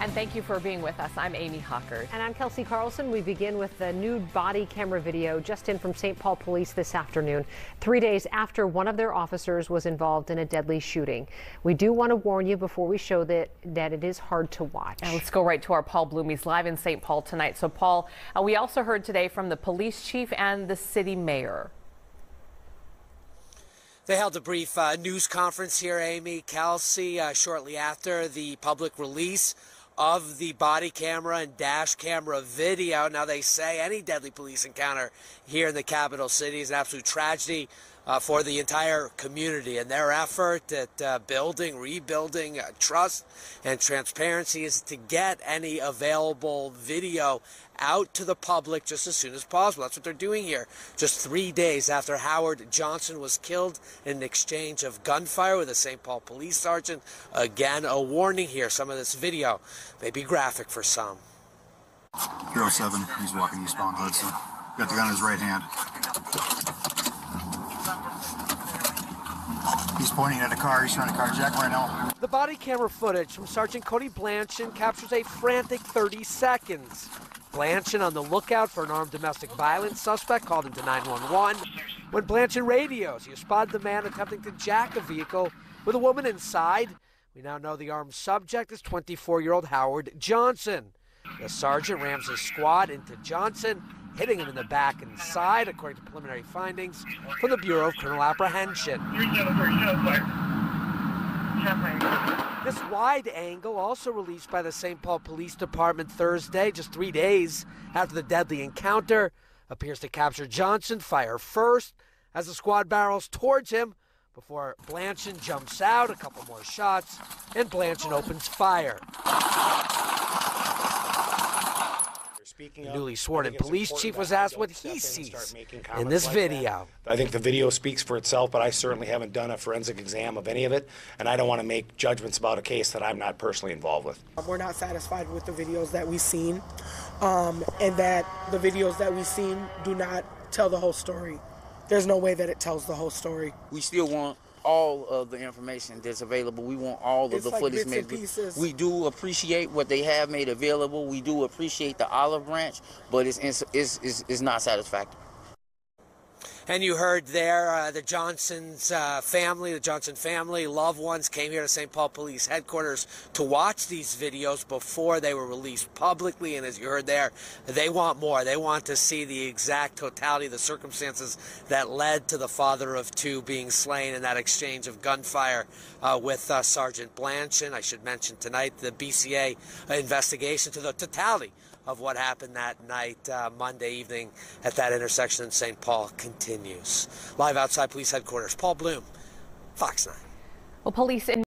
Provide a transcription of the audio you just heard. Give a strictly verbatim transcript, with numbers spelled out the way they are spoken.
And thank you for being with us. I'm Amy Hockard. And I'm Kelsey Carlson. We begin with the nude body camera video just in from Saint Paul Police this afternoon, three days after one of their officers was involved in a deadly shooting. We do want to warn you before we show that, that it is hard to watch. And let's go right to our Paul Bloomies live in Saint Paul tonight. So, Paul, uh, we also heard today from the police chief and the city mayor. They held a brief uh, news conference here, Amy, Kelsey, uh, shortly after the public release of the body camera and dash camera video. Now, they say any deadly police encounter here in the capital city is an absolute tragedy uh, for the entire community. And their effort at uh, building, rebuilding uh, trust and transparency is to get any available video out to the public just as soon as possible. That's what they're doing here, just three days after Howard Johnson was killed in an exchange of gunfire with a Saint Paul police sergeant. Again, a warning here. Some of this video may be graphic for some. zero seven, he's walking eastbound Hudson. Got the gun in his right hand. He's pointing at a car. He's trying to carjack right now. The body camera footage from Sergeant Cody Blanchin captures a frantic thirty seconds. Blanchin on the lookout for an armed domestic violence suspect called into nine one one. When Blanchin radios, he spotted the man attempting to jack a vehicle with a woman inside. We now know the armed subject is twenty-four-year-old Howard Johnson. The sergeant rams his squad into Johnson, hitting him in the back and side, according to preliminary findings from the Bureau of Criminal Apprehension. This wide angle also released by the Saint Paul Police Department Thursday, just three days after the deadly encounter, appears to capture Johnson fire first as the squad barrels towards him before Blanchin jumps out, a couple more shots, and Blanchin opens fire. The newly sworn-in police chief was asked what he sees in this video. I think the video speaks for itself, but I certainly haven't done a forensic exam of any of it, and I don't want to make judgments about a case that I'm not personally involved with. We're not satisfied with the videos that we've seen, um, and that the videos that we've seen do not tell the whole story. There's no way that it tells the whole story. We still want all of the information that's available. We want all of it's the like footage made. We do appreciate what they have made available. We do appreciate the olive branch, but it's it's, it's, it's not satisfactory. And you heard there uh, the Johnson's uh, family, the Johnson family, loved ones came here to Saint Paul Police headquarters to watch these videos before they were released publicly. And as you heard there, they want more. They want to see the exact totality of the circumstances that led to the father of two being slain in that exchange of gunfire uh, with uh, Sergeant Blanchin. I should mention tonight the B C A investigation to the totality of what happened that night, uh, Monday evening at that intersection in Saint Paul continues. Live outside police headquarters, Paul Bloom, Fox nine. Well, police in